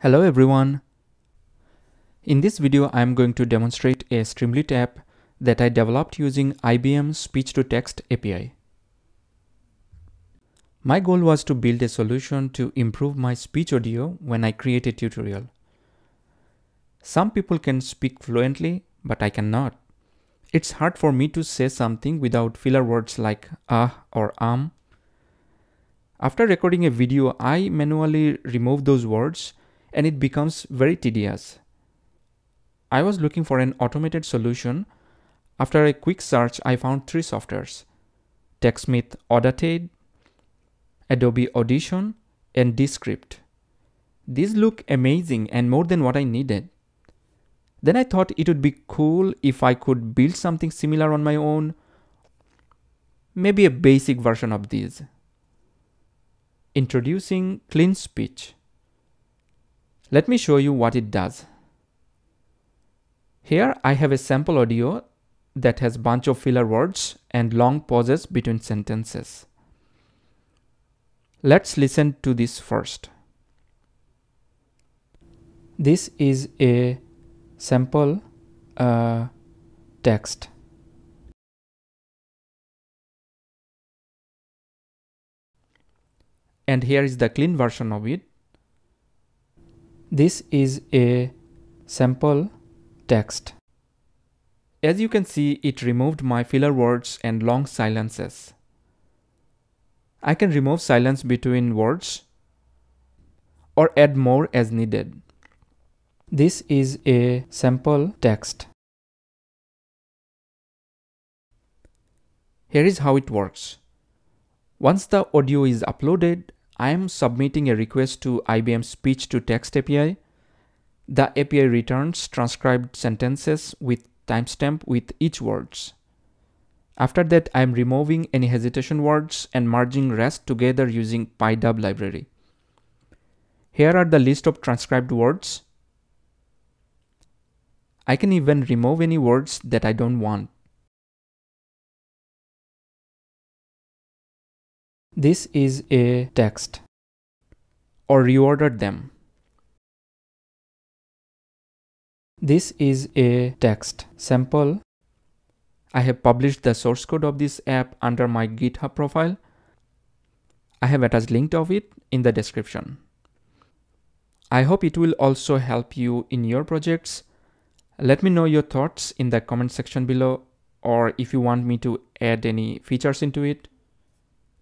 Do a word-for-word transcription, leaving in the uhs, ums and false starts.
Hello everyone. In this video I am going to demonstrate a Streamlit app that I developed using I B M Speech-to-Text A P I. My goal was to build a solution to improve my speech audio when I create a tutorial. Some people can speak fluently, but I cannot. It's hard for me to say something without filler words like ah or um. After recording a video, I manually remove those words and it becomes very tedious. I was looking for an automated solution. After a quick search, I found three softwares: TechSmith Audit, Adobe Audition, and Descript. These look amazing and more than what I needed. Then I thought it would be cool if I could build something similar on my own, maybe a basic version of these. Introducing Clean Speech. Let me show you what it does. Here I have a sample audio that has a bunch of filler words and long pauses between sentences. Let's listen to this first. This is a sample uh, text. And here is the clean version of it. This is a sample text. As you can see, it removed my filler words and long silences. I can remove silence between words or add more as needed. This is a sample text. Here is how it works. Once the audio is uploaded, I am submitting a request to I B M Speech-to-Text A P I. The A P I returns transcribed sentences with timestamp with each words. After that, I am removing any hesitation words and merging rest together using PyDub library. Here are the list of transcribed words. I can even remove any words that I don't want. This is a text, or reorder them. This is a text sample. I have published the source code of this app under my GitHub profile. I have attached a link of it in the description. I hope it will also help you in your projects. Let me know your thoughts in the comment section below, or if you want me to add any features into it.